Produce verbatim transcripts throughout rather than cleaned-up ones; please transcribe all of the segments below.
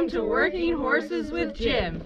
welcome to Working Horses with Jim.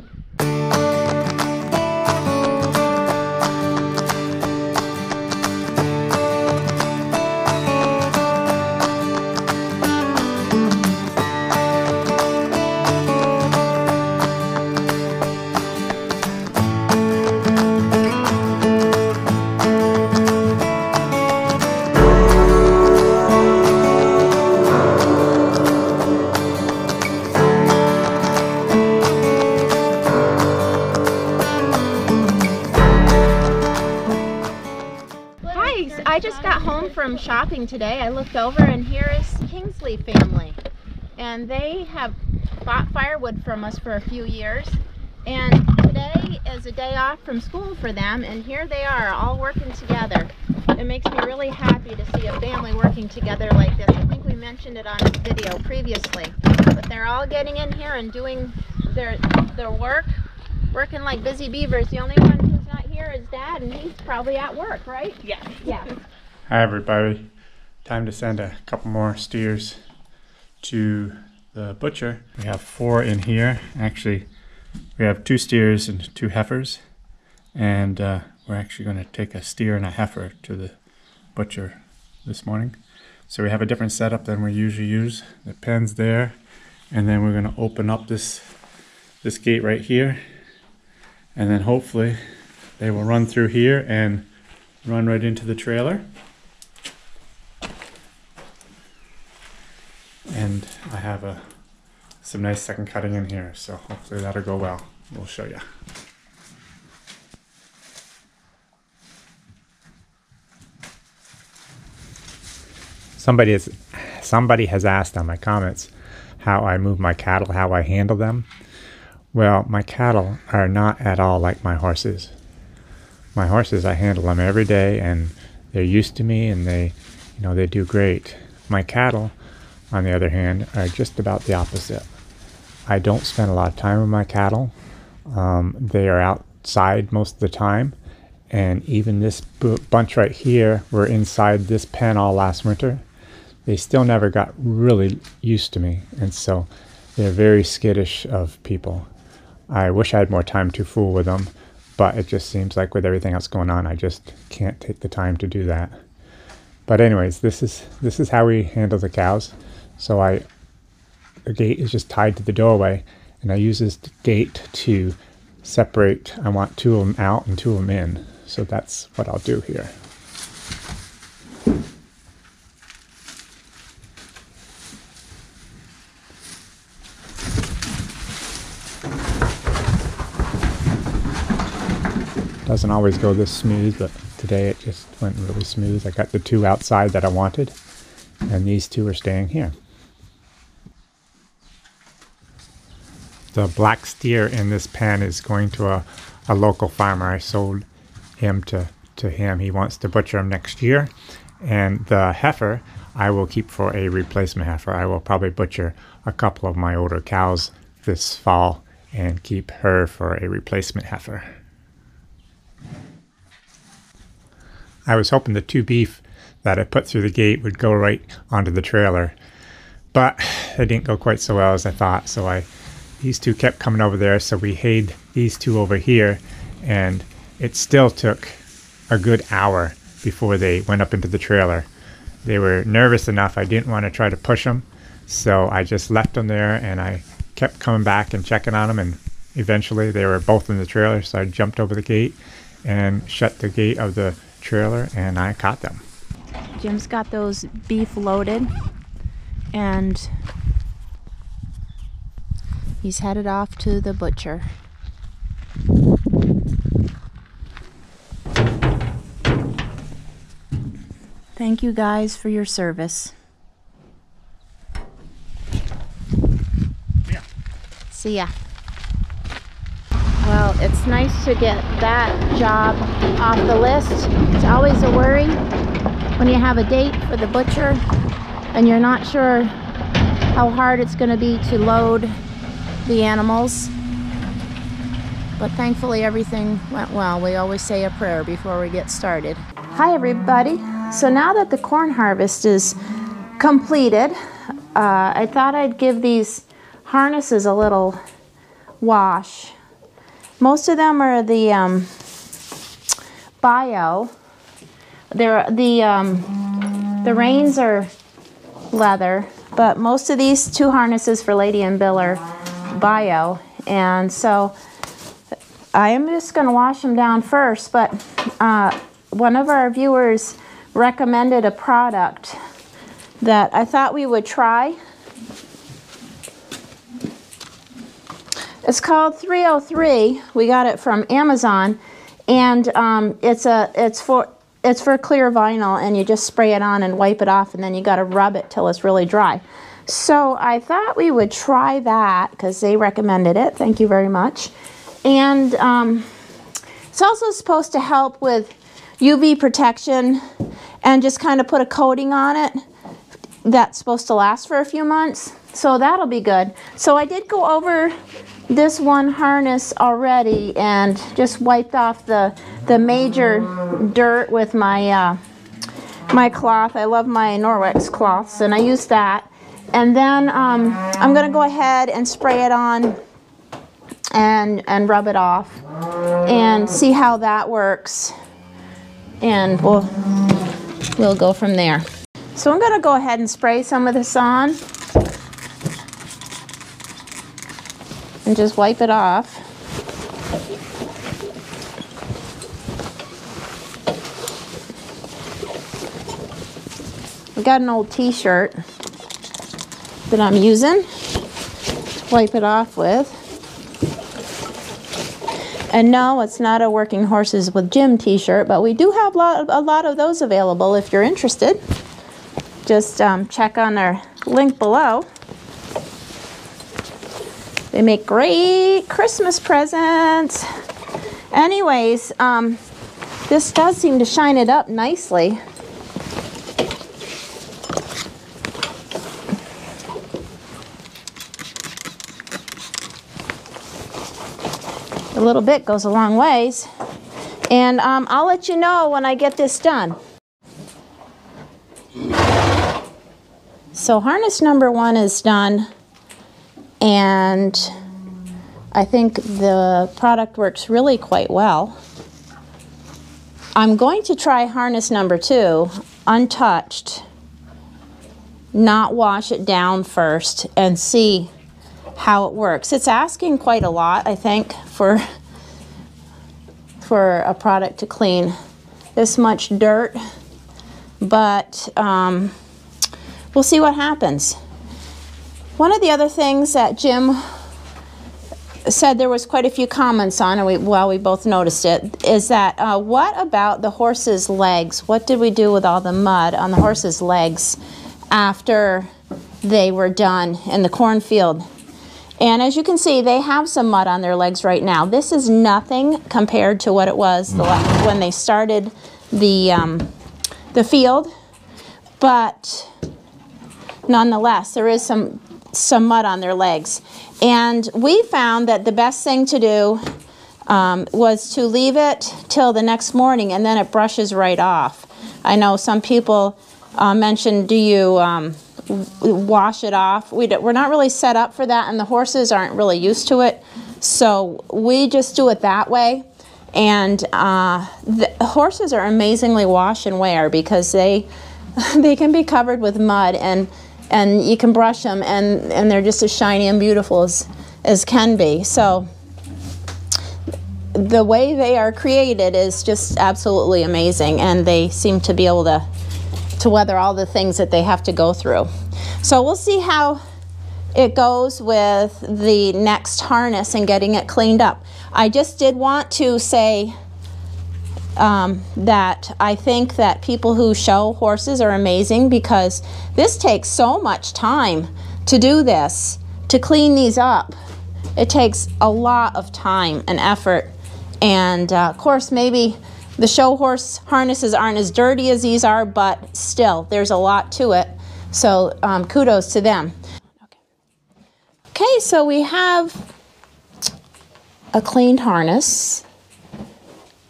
I just got home from shopping today. I looked over and here is Kingsley family, and they have bought firewood from us for a few years, and today is a day off from school for them, and here they are all working together. It makes me really happy to see a family working together like this. I think we mentioned it on this video previously, but they're all getting in here and doing their their work, working like busy beavers. The only one is Dad, and he's probably at work, right? Yes. Yeah. Hi everybody. Time to send a couple more steers to the butcher. We have four in here. Actually, we have two steers and two heifers, and uh, we're actually going to take a steer and a heifer to the butcher this morning. So we have a different setup than we usually use. The pen's there, and then we're going to open up this this gate right here, and then hopefully they will run through here and run right into the trailer. And I have a, some nice second cutting in here, so hopefully that'll go well. We'll show you. Somebody has, somebody has asked on my comments how I move my cattle, how I handle them. Well, my cattle are not at all like my horses. My horses, I handle them every day, and they're used to me, and they, you know, they do great. My cattle, on the other hand, are just about the opposite. I don't spend a lot of time with my cattle. Um, they are outside most of the time, and even this bunch right here were inside this pen all last winter. They still never got really used to me, and so they're very skittish of people. I wish I had more time to fool with them, but it just seems like with everything else going on, I just can't take the time to do that. But anyways, this is this is how we handle the cows. So I, the gate is just tied to the doorway, and I use this gate to separate. I want two of them out and two of them in. So that's what I'll do here. Doesn't always go this smooth, but today it just went really smooth. I got the two outside that I wanted, and these two are staying here. The black steer in this pen is going to a, a local farmer. I sold him to, to him. He wants to butcher him next year. And the heifer I will keep for a replacement heifer. I will probably butcher a couple of my older cows this fall and keep her for a replacement heifer. I was hoping the two beef that I put through the gate would go right onto the trailer, but it didn't go quite so well as I thought. So I, these two kept coming over there, so we hayed these two over here, and it still took a good hour before they went up into the trailer. They were nervous enough. I didn't want to try to push them, so I just left them there, and I kept coming back and checking on them, and eventually they were both in the trailer, so I jumped over the gate and shut the gate of the trailer, and I caught them. Jim's got those beef loaded, and he's headed off to the butcher. Thank you guys for your service. Yeah. See ya. Well, it's nice to get that job off the list. It's always a worry when you have a date for the butcher and you're not sure how hard it's going to be to load the animals. But thankfully everything went well. We always say a prayer before we get started. Hi everybody. So now that the corn harvest is completed, uh, I thought I'd give these harness is a little wash. Most of them are the um, bio. They're the um, the reins are leather, but most of these two harnesses for Lady and Bill are bio, and so I am just going to wash them down first. But uh, one of our viewers recommended a product that I thought we would try. It's called three oh three. We got it from Amazon, and um, it's a it's for it's for clear vinyl, and you just spray it on and wipe it off, and then you got to rub it till it's really dry. So I thought we would try that because they recommended it. Thank you very much. And um, it's also supposed to help with U V protection, and just kind of put a coating on it that's supposed to last for a few months. So that'll be good. So I did go over this one harness already and just wiped off the the major dirt with my uh, my cloth. I love my Norwex cloths, and I used that. And then um, I'm going to go ahead and spray it on and and rub it off and see how that works, and we'll we'll go from there. So I'm going to go ahead and spray some of this on and just wipe it off. I got an old t-shirt that I'm using to wipe it off with. And no, it's not a Working Horses with Jim t-shirt, but we do have a lot of, a lot of those available if you're interested. Just um, check on our link below. They make great Christmas presents. Anyways, um, this does seem to shine it up nicely. A little bit goes a long ways, and um, I'll let you know when I get this done. So harness number one is done, and I think the product works really quite well. I'm going to try harness number two untouched, not wash it down first, and see how it works. It's asking quite a lot, I think, for for a product to clean this much dirt, but um, we'll see what happens. One of the other things that Jim said there was quite a few comments on, and we, well, we both noticed it, is that uh, what about the horse's legs? What did we do with all the mud on the horse's legs after they were done in the cornfield? And as you can see, they have some mud on their legs right now. This is nothing compared to what it was the last, when they started the, um, the field. But nonetheless, there is some, some mud on their legs. And we found that the best thing to do um, was to leave it till the next morning, and then it brushes right off. I know some people uh, mentioned, do you... Um, wash it off. We d we're not really set up for that, and the horses aren't really used to it, so we just do it that way. And uh, the horses are amazingly wash and wear, because they they can be covered with mud, and and you can brush them, and and they're just as shiny and beautiful as as can be. So the way they are created is just absolutely amazing, and they seem to be able to to weather all the things that they have to go through. So we'll see how it goes with the next harness and getting it cleaned up. I just did want to say um, that I think that people who show horses are amazing, because this takes so much time to do this, to clean these up. It takes a lot of time and effort, and uh, of course maybe the show horse harnesses aren't as dirty as these are, but still, there's a lot to it, so um, kudos to them. Okay. Okay, so we have a cleaned harness.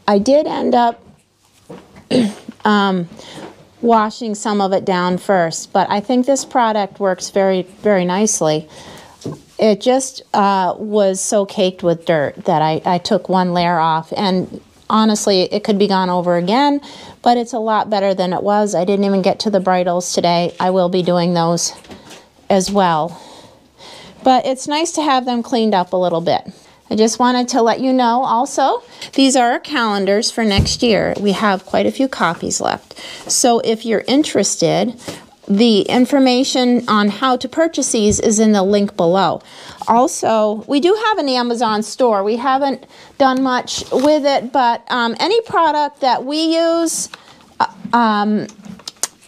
I did end up um, washing some of it down first, but I think this product works very, very nicely. it just uh, was so caked with dirt that I, I took one layer off. And honestly, it could be gone over again, but it's a lot better than it was. I didn't even get to the bridles today. I will be doing those as well. But it's nice to have them cleaned up a little bit. I just wanted to let you know also, these are our calendars for next year. We have quite a few copies left. So if you're interested, the information on how to purchase these is in the link below. Also, we do have an Amazon store. We haven't done much with it, but um, any product that we use uh, um,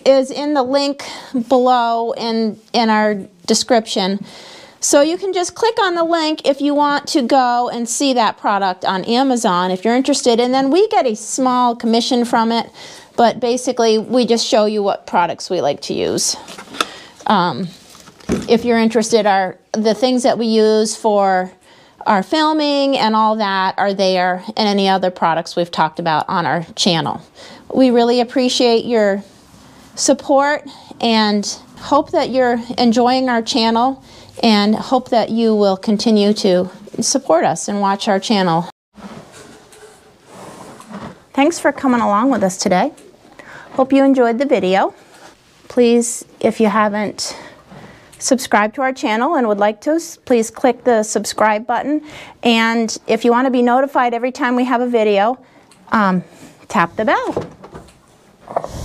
is in the link below in, in our description. So you can just click on the link if you want to go and see that product on Amazon if you're interested, and then we get a small commission from it. But basically, we just show you what products we like to use. Um, if you're interested, are the things that we use for our filming and all that are there, and any other products we've talked about on our channel. We really appreciate your support and hope that you're enjoying our channel, and hope that you will continue to support us and watch our channel. Thanks for coming along with us today. Hope you enjoyed the video. Please, if you haven't subscribed to our channel and would like to, please click the subscribe button. And if you want to be notified every time we have a video, um, tap the bell.